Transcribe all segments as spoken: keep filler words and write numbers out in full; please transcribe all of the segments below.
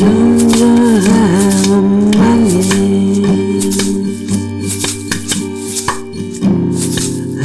have a house. I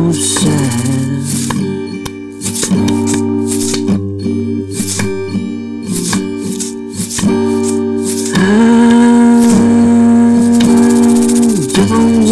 sad. I don't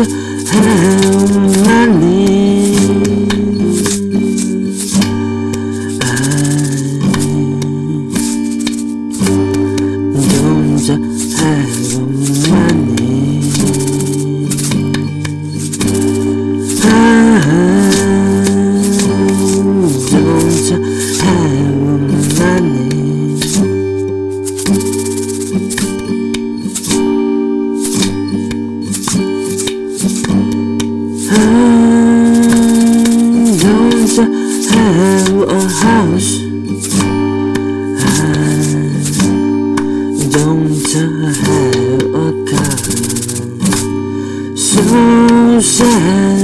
have a house. I don't have a car. So sad.